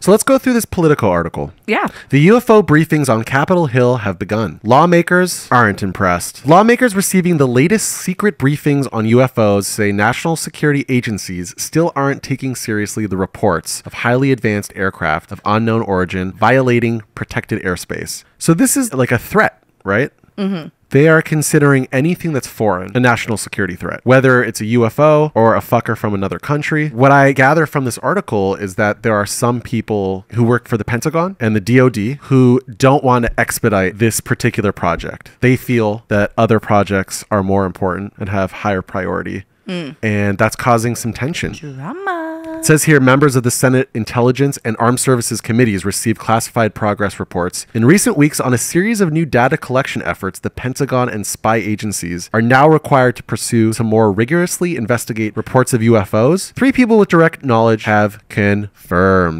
So let's go through this Politico article. Yeah. The UFO briefings on Capitol Hill have begun. Lawmakers aren't impressed. Lawmakers receiving the latest secret briefings on UFOs say national security agencies still aren't taking seriously the reports of highly advanced aircraft of unknown origin violating protected airspace. So this is like a threat, right? Mm-hmm. They are considering anything that's foreign a national security threat, whether it's a UFO or a fucker from another country. What I gather from this article is that there are some people who work for the Pentagon and the DOD who don't want to expedite this particular project. They feel that other projects are more important and have higher priority. Mm. And that's causing some tension. Drama. It says here, members of the Senate Intelligence and Armed Services Committees received classified progress reports in recent weeks on a series of new data collection efforts. The Pentagon and spy agencies are now required to pursue to more rigorously investigate reports of UFOs. Three people with direct knowledge have confirmed